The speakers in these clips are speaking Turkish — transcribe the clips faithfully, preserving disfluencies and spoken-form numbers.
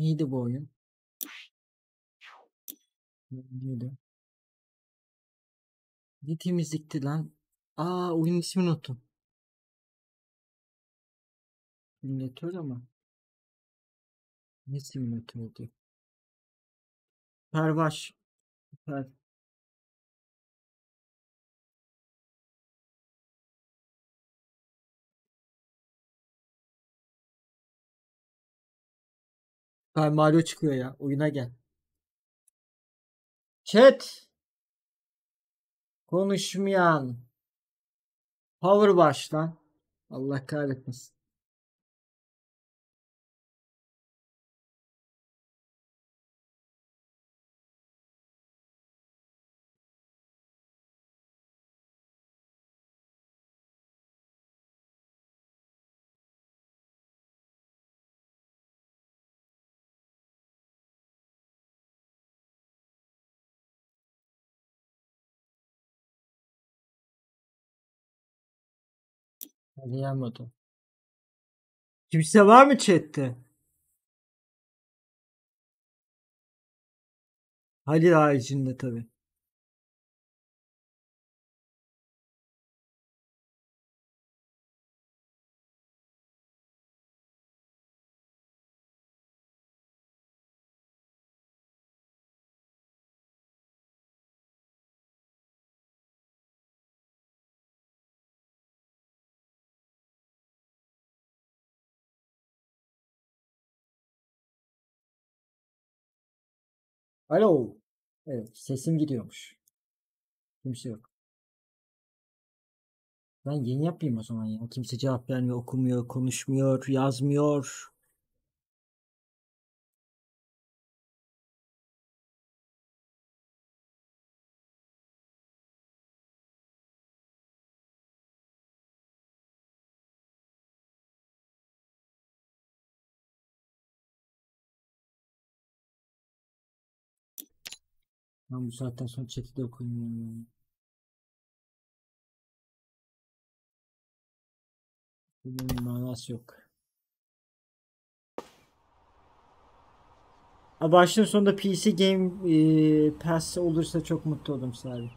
Neydi bu oyun? Neydi? Ne temizlikti lan? Aa, oyun ismini unuttum. Simülatör ama. Ne simülatördü? Pervaş. Per. Kay Mario çıkıyor ya. Oyuna gel. Chat. Konuşmayan. Power başla. Allah kahretmesin. Arayamadım. Kimse var mı chatte? Halil haricinde tabi. Alo. Evet, sesim gidiyormuş. Kimse yok. Ben yeni yapayım o zaman ya. Kimse cevap vermiyor, okumuyor, konuşmuyor, yazmıyor. Ben bu saatten sonra chat'i de okuyayım. Bunun manası yok. Ha, başlığın sonunda P C Game e, Pass olursa çok mutlu olurum sadece.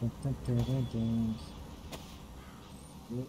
Let's take care of their games. Yep.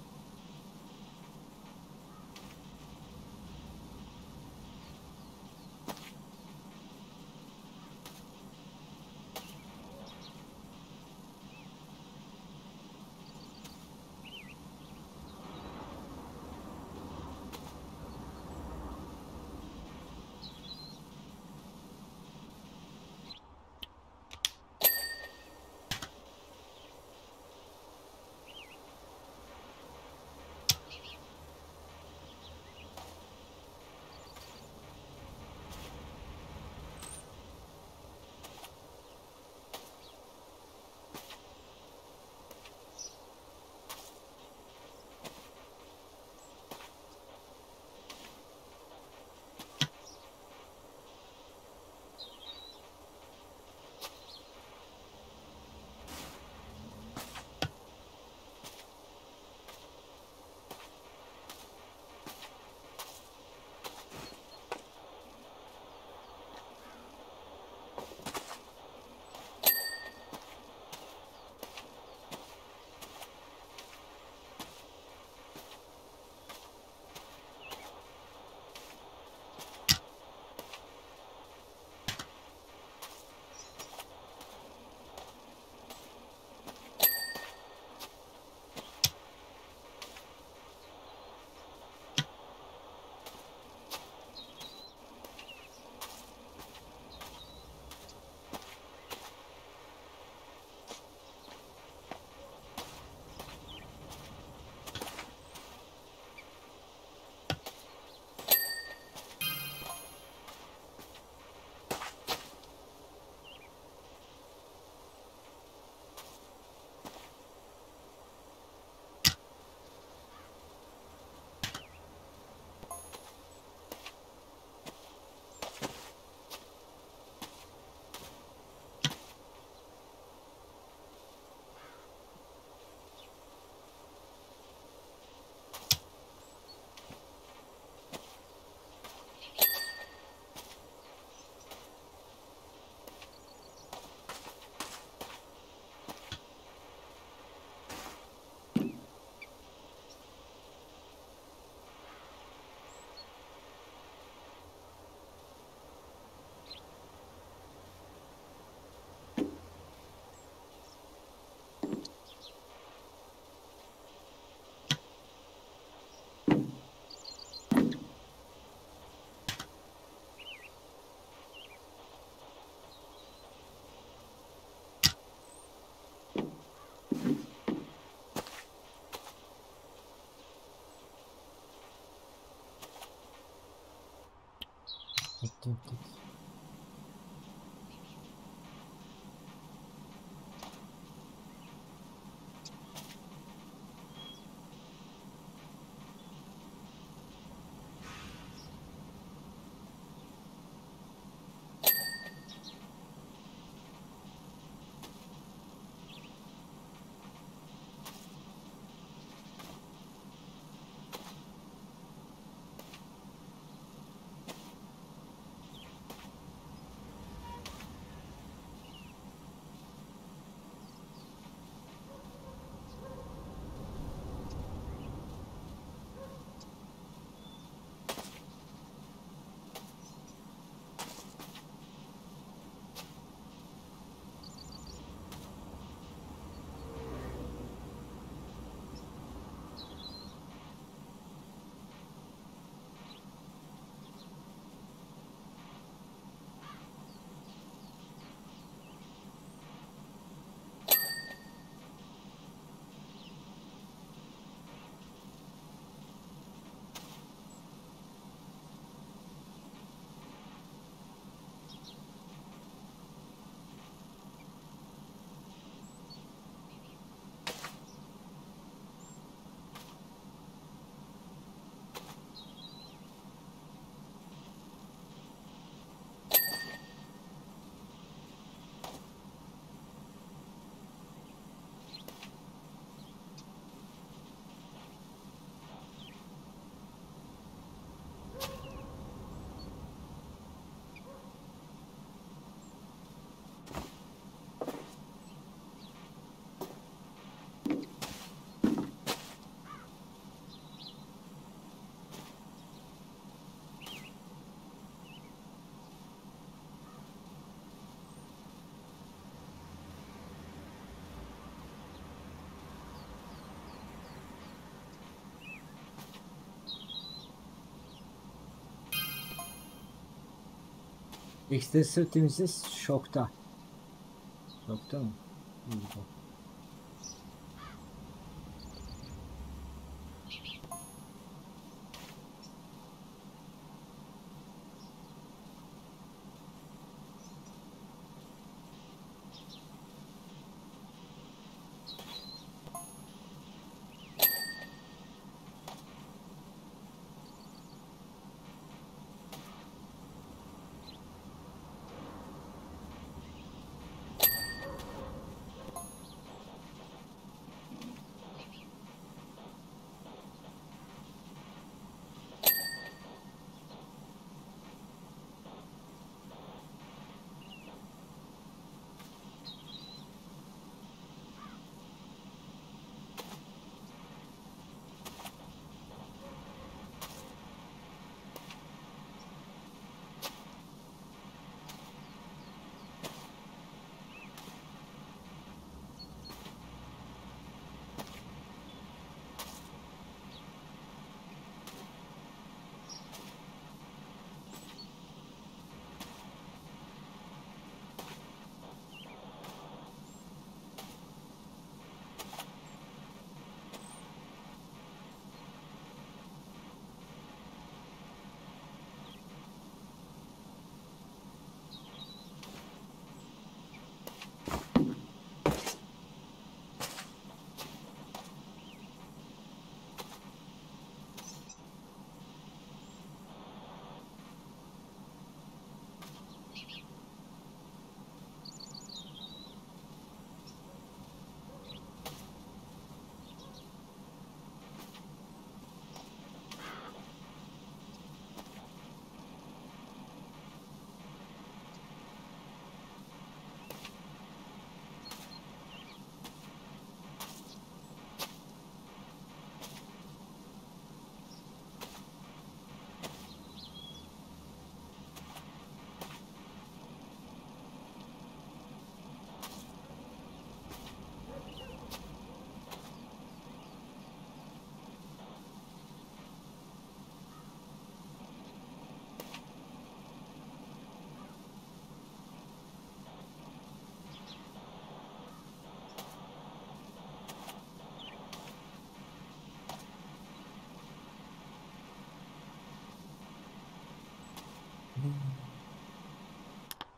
Tuk tuk. Excelsior temizliği şokta. Şokta mı?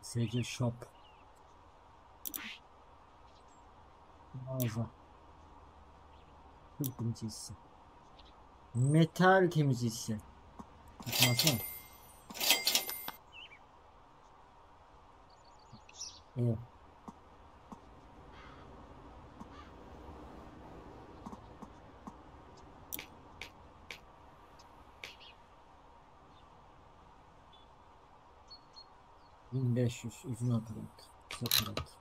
S C Shop mağaza temizleyicisi, metal temizleyicisi. Bakmasana. Evet. bin beş yüz uzun aparat, kısa aparat.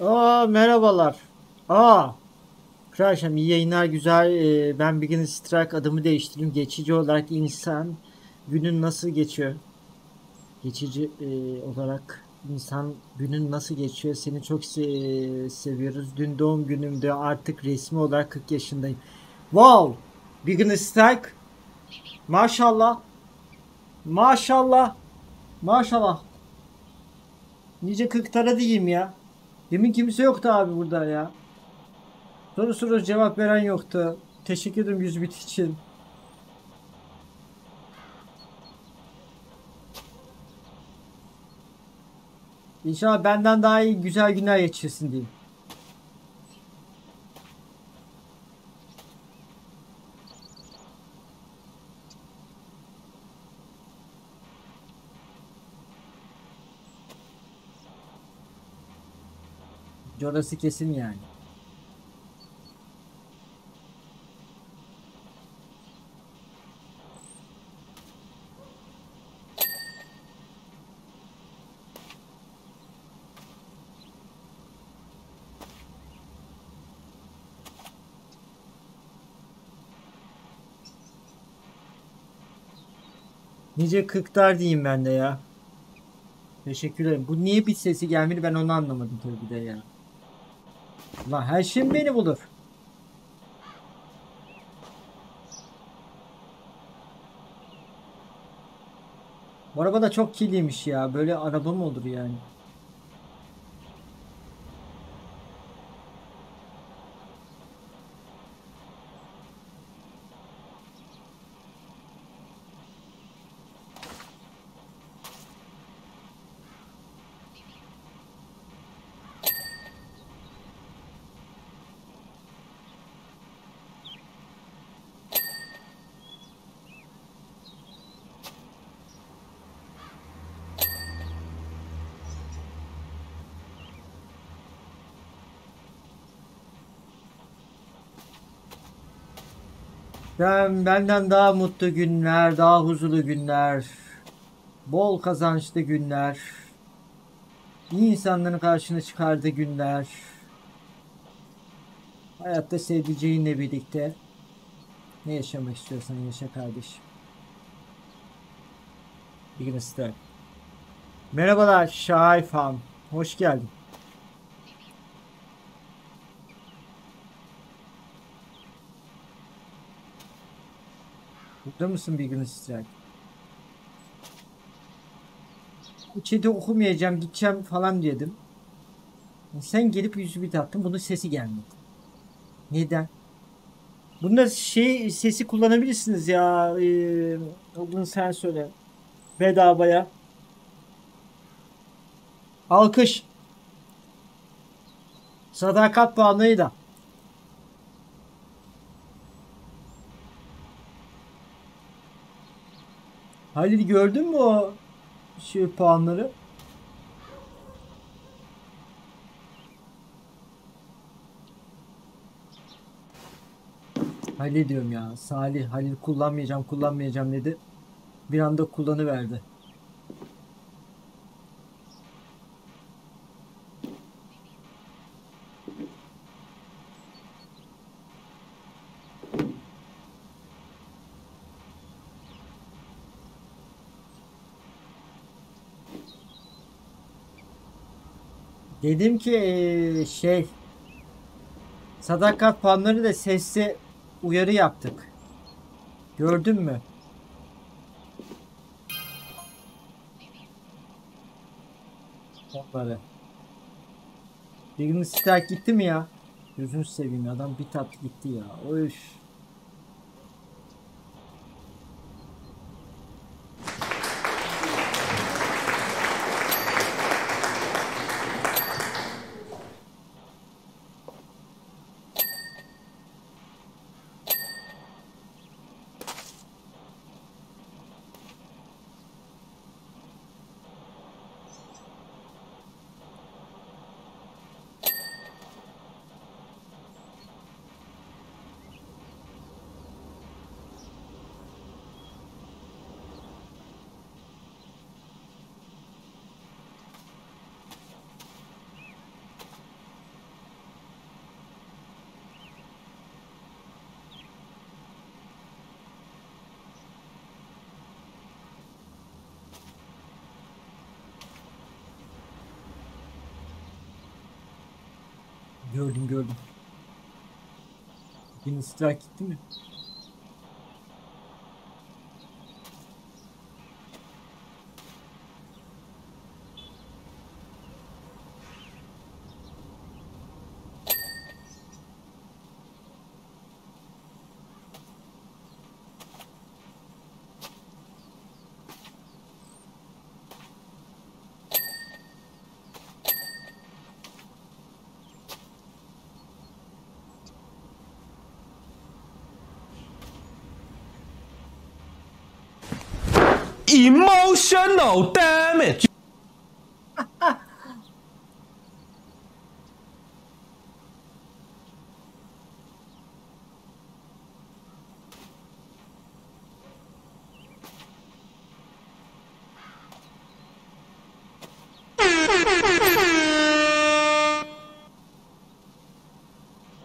Aa, merhabalar. Aa, arkadaşlar iyi yayınlar, güzel. Ee, ben Beginner Strike, adımı değiştirdim. Geçici olarak insan günün nasıl geçiyor? Geçici e, olarak insan günün nasıl geçiyor? Seni çok se seviyoruz. Dün doğum günümde, artık resmi olarak kırk yaşındayım. Wow! Beginner Strike. Maşallah. Maşallah. Maşallah. Nice kırklara diyeyim ya. Demin kimse yoktu abi burada ya. Soru soru cevap veren yoktu. Teşekkür ederim yüz bit için. İnşallah benden daha iyi güzel günler geçirsin diyeyim. Orası kesin yani. Nice kırklar diyeyim ben de ya. Teşekkür ederim. Bu niye bir sesi gelmedi, ben onu anlamadım tabii de ya. Lan her şeyim beni bulur. Bu araba da çok kirliymiş ya. Böyle araba mı olur yani? Ben, benden daha mutlu günler, daha huzurlu günler, bol kazançlı günler, iyi insanların karşına çıkardığı günler, hayatta sevdiceğinle birlikte ne yaşamak istiyorsan yaşa kardeşim. Beginner Strike. Merhabalar Şahifam, hoş geldin. Burada mısın Beginner Strike? Chat'i okumayacağım, gideceğim falan dedim. Sen gelip yüzü bir attın, bunun sesi gelmedi. Neden? Bunda şey sesi kullanabilirsiniz ya. Ee, bunu sen söyle. Bedavaya. Alkış. Sadakat puanıydı da. Halil gördün mü o şey puanları? Halil diyorum ya. Salih, Halil kullanmayacağım, kullanmayacağım dedi. Bir anda kullanıverdi. Dedim ki ee, şey sadakat puanları da sesli uyarı yaptık. Gördün mü? Onları. Beginner Strike gitti mi ya? Gözünü seveyim, adam bir tatlı gitti ya. Oy. Gördüm gördüm. Yine strike gitti mi? Emotional damage.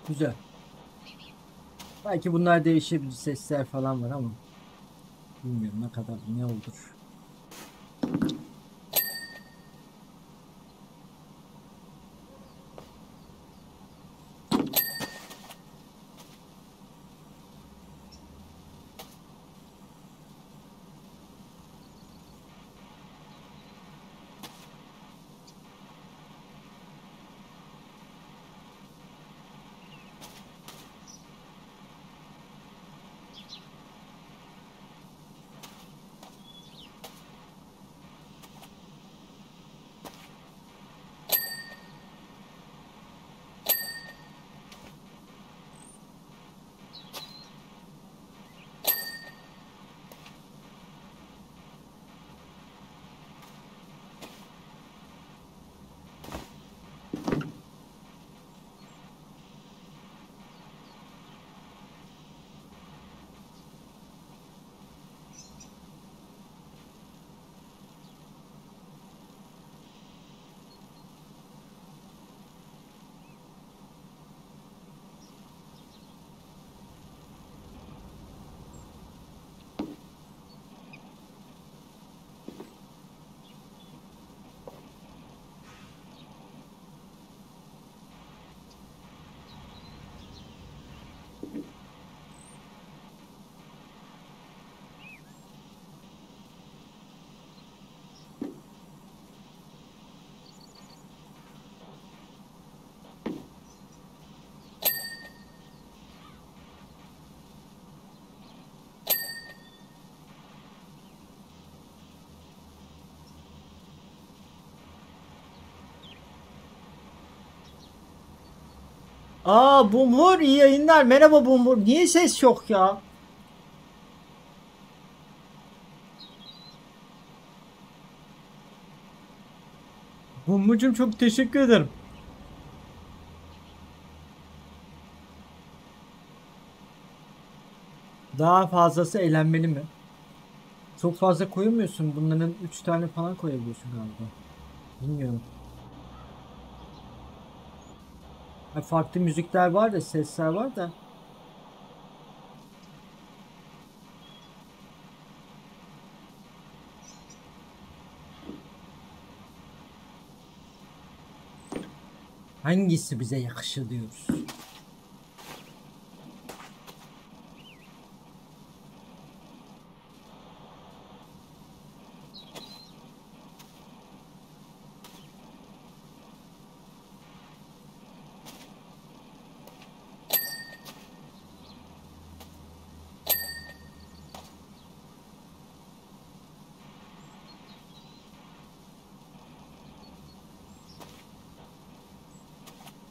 Güzel. Belki bunlar değişebilir, sesler falan var ama bilmiyorum ne kadar ne olur. Aa Bumur, iyi yayınlar. Merhaba Bumur. Niye ses yok ya? Bumur'cum çok teşekkür ederim. Daha fazlası eğlenmeli mi? Çok fazla koyamıyorsun. Bunların üç tane falan koyabiliyorsun galiba. Bilmiyorum. Farklı müzikler var da, sesler var da. Hangisi bize yakışır diyoruz.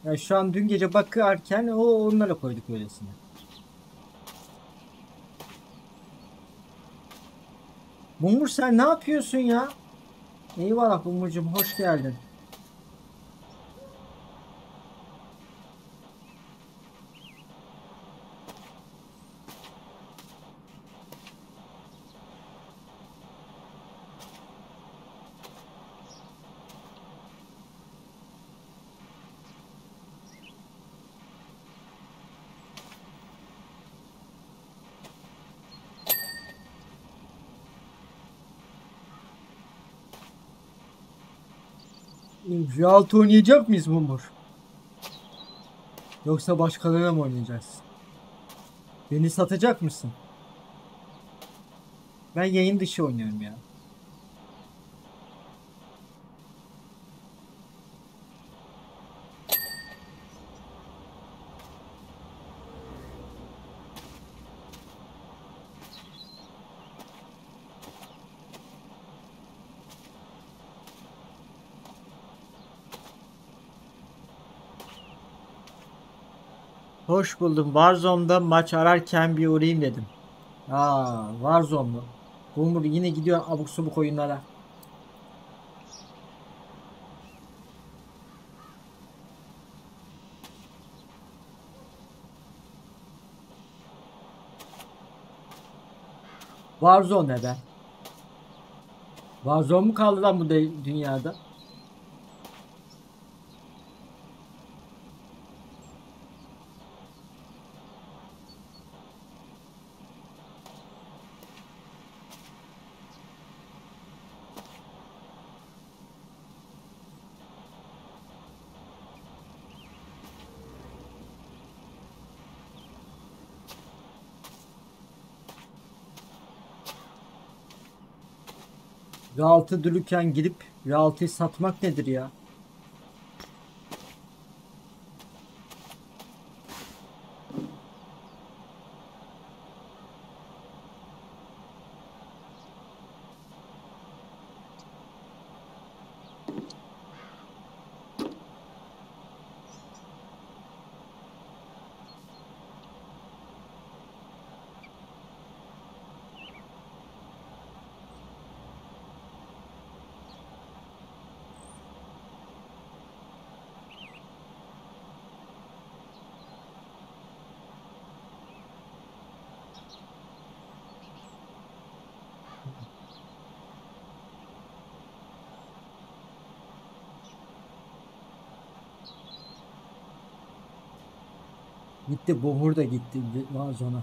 Yani şu an dün gece bakarken o onlara koyduk öylesine. Bumur sen ne yapıyorsun ya? Eyvallah Bumur'cum, hoş geldin. Rialt oynayacak mıyız Bumur? Yoksa başkalarına mı oynayacağız? Beni satacak mısın? Ben yayın dışı oynuyorum ya. Hoş buldum. Warzone'da maç ararken bir uğrayayım dedim. Aa, Warzone mu? Bumur yine gidiyor abuk subuk oyunlara. Warzone ne be? Warzone mu kaldı lan bu dünyada? R altı dülüken gidip R altıyı satmak nedir ya? Gitti, Bohur da gitti Warzone'a.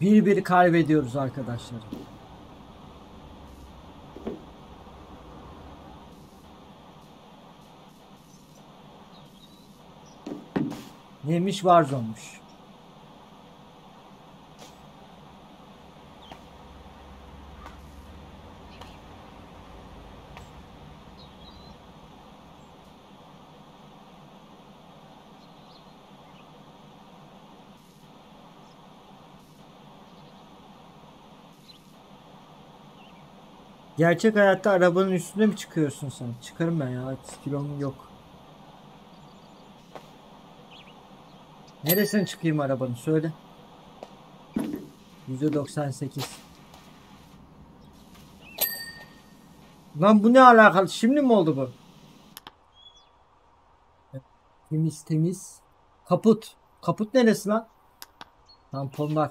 Bir bir kaybediyoruz arkadaşlar. Neymiş, Warzone'muş. Gerçek hayatta arabanın üstüne mi çıkıyorsun sen? Çıkarım ben ya. Kilom yok. Neresine çıkayım arabanın? Söyle. yüzde doksan sekiz. Lan bu ne alakalı? Şimdi mi oldu bu? Temiz temiz. Kaput. Kaput neresi lan? Tamponlar.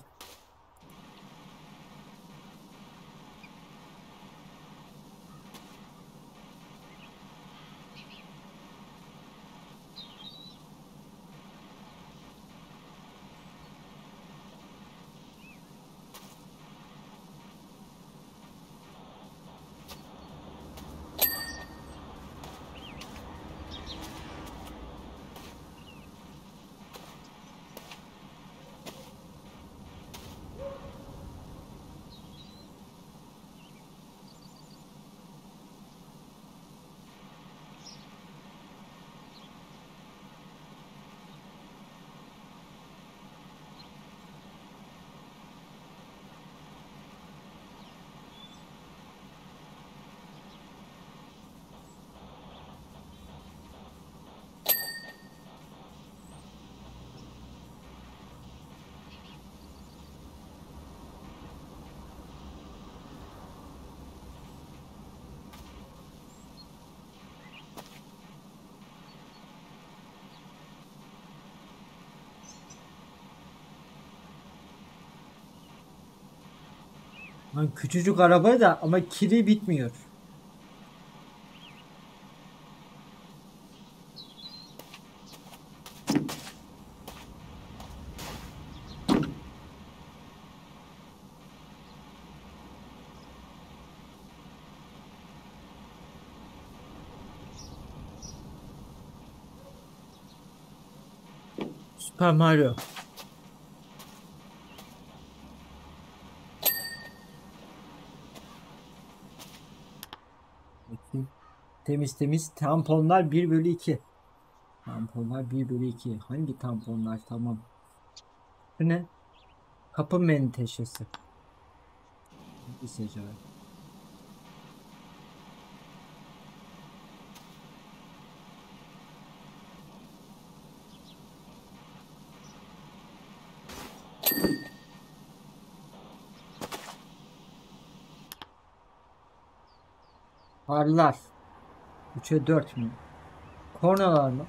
Lan küçücük araba da ama kiri bitmiyor. 슈퍼 마리오. Bakayım. Temiz temiz tamponlar bir bölü iki. Tamponlar bir bölü iki. Hangi tamponlar? Tamam. Bu ne? Kapı menteşesi. Bir seçenek. Farlar üçe dört mü? Kornalar mı?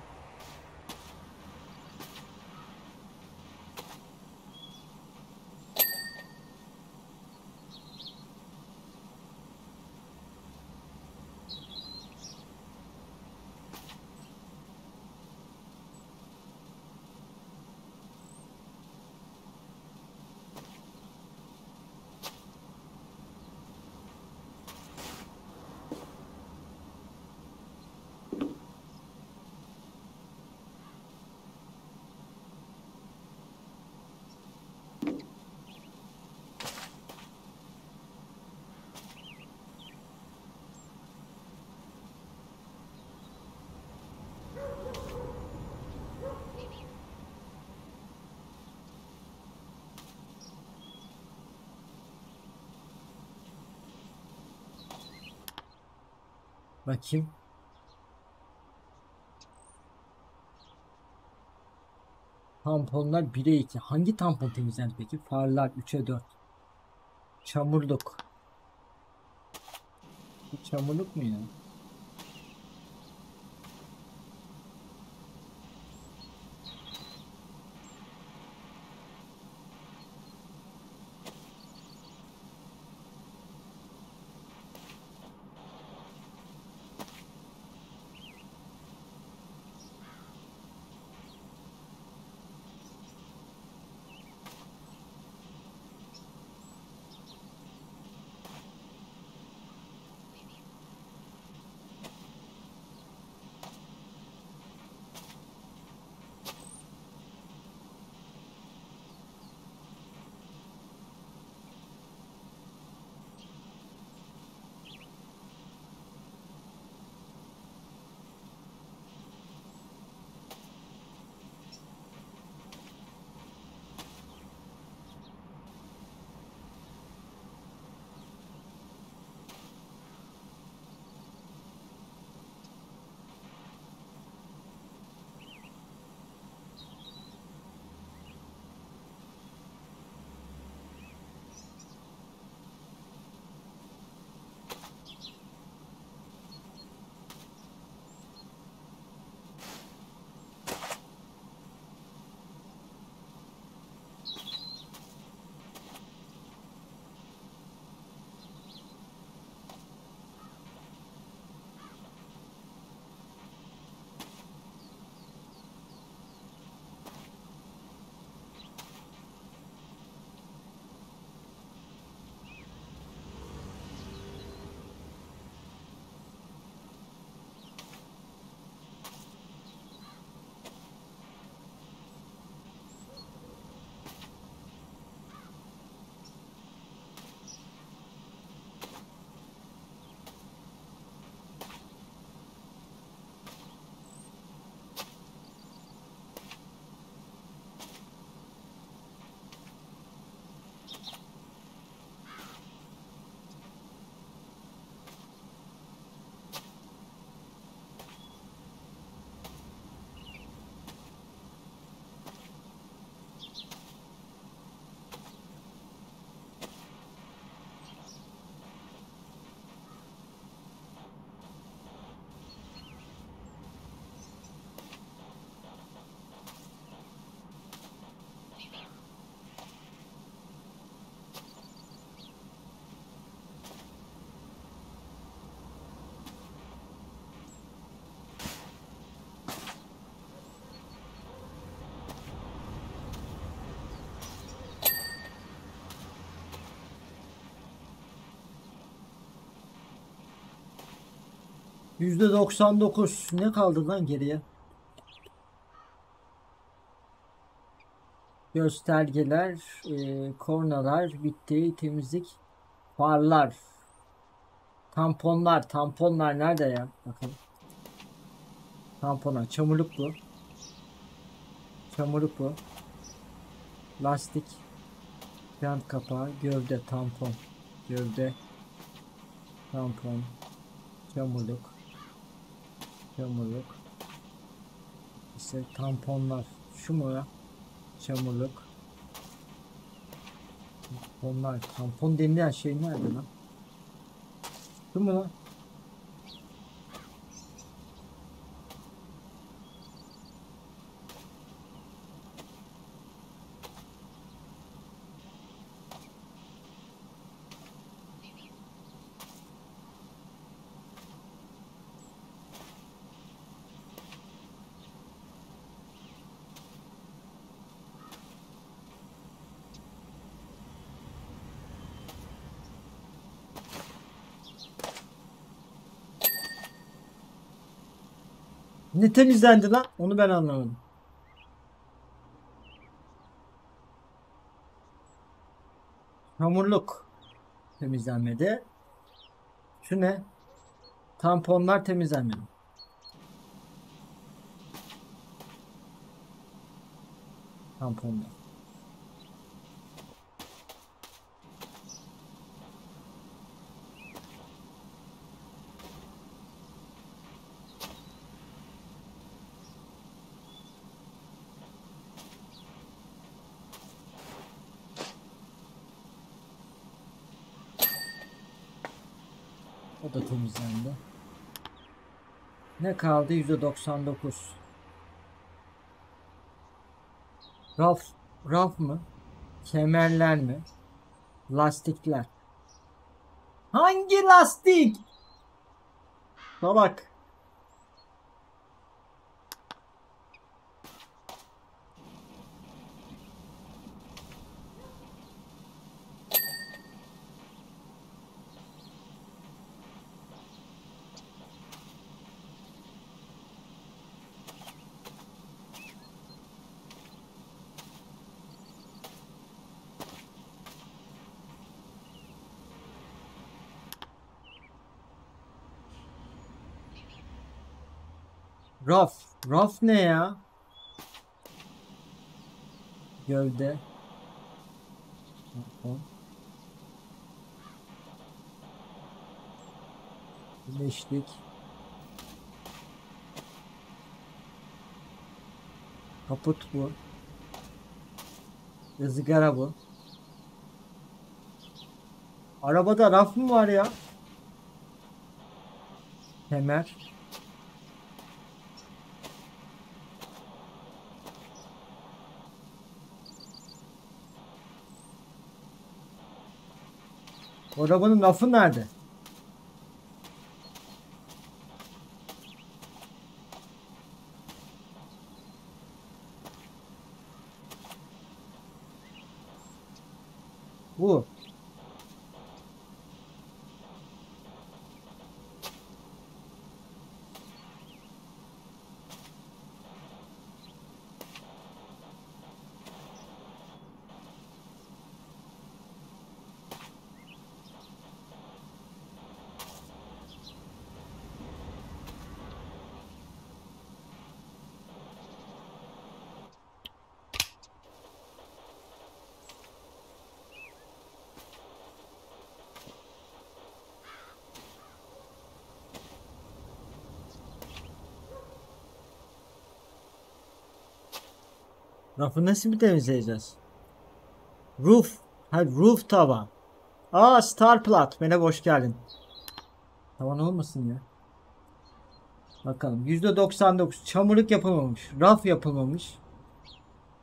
Bakayım. Tamponlar bire iki. Hangi tampon temizlendi peki? Farlar üçe dört. Çamurluk. Bu çamurluk mu ya? yüzde doksan dokuz. Ne kaldı lan geriye? göstergeler, e, kornalar, bitti, temizlik, farlar, tamponlar, tamponlar nerede ya? Bakalım. Tampona, çamurluk bu. Çamurluk bu. Lastik, jant kapağı, gövde, tampon, gövde, tampon, çamurluk, çamurluk. İşte tamponlar, şu mu ya? Çamurluk. Tamponlar, tampon denilen şey nerede lan? Şu mu lan? Ne temizlendi lan? Onu ben anlamadım. Hamurluk temizlenmedi. Şu ne? Tamponlar temizlenmedi. Tamponlar. O da temizlendi. Ne kaldı? yüzde doksan dokuz. Raf, raf mı? Kemerler mi? Lastikler. Hangi lastik? Bak. Raf. Raf ne ya? Gövde. Birleştik. Kaput bu. Izgara bu. Arabada raf mı var ya? Kemer. O arabanın rafı nerede? Bu. Rafı nasıl bir temizleyeceğiz? Roof. Hayır, roof tavan. Aa, Star Plat. Bana hoş geldin. Tavan olmasın ya. Bakalım. yüzde doksan dokuz. Çamurluk yapılmamış. Raf yapılmamış.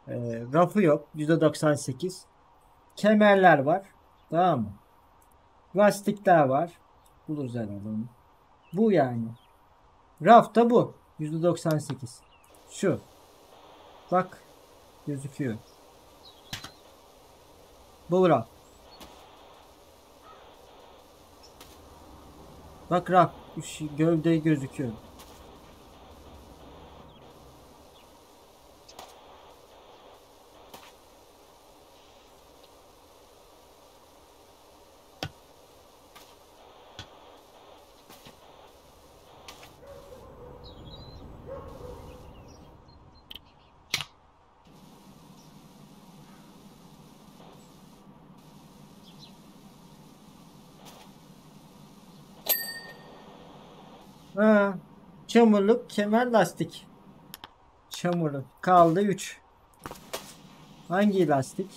Ee, rafı yok. yüzde doksan sekiz. Kemerler var. Tamam mı? Lastikler var. Buluruz herhalde onu. Bu yani. Raf da bu. yüzde doksan sekiz. Şu. Bak. Gözüküyor. Bu raf. Bak raf. Gövde gözüküyor. Ha, çamurluk, kemer, lastik. Çamurluk. Kaldı üç. Hangi lastik?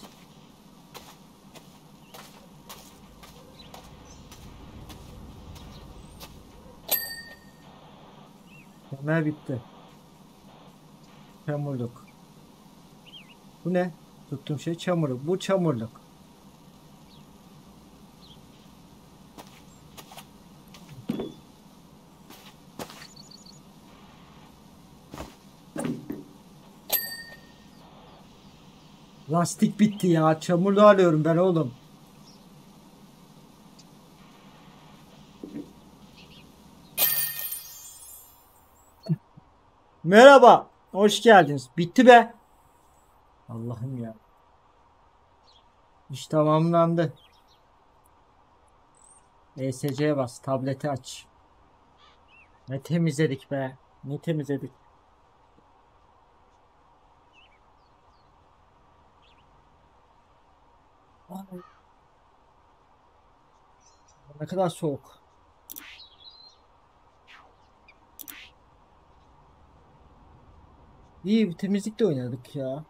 Kemer bitti. Çamurluk. Bu ne? Tuttuğum şey çamurluk. Bu çamurluk. Lastik bitti ya. Çamurlu alıyorum ben oğlum. Merhaba. Hoş geldiniz. Bitti be. Allah'ım ya. İş tamamlandı. E S C'ye bas. Tableti aç. Ne temizledik be. Ne temizledik. Ne kadar soğuk. İyi bir temizlikle oynadık ya.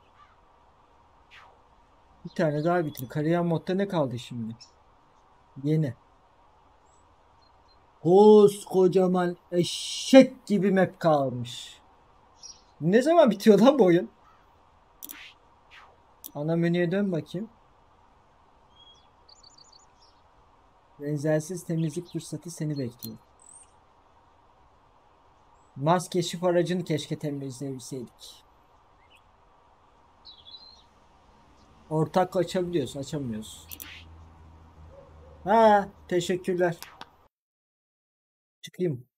Bir tane daha bitir. Kariyer modda ne kaldı şimdi? Yeni. Koskocaman eşek gibi map kalmış. Ne zaman bitiyor lan bu oyun? Ana menüye dön bakayım. Benzersiz temizlik fırsatı seni bekliyor. Mars keşif aracını keşke temizleyebilseydik. Ortak açabiliyoruz, açamıyoruz. Ha, teşekkürler. Çıkayım.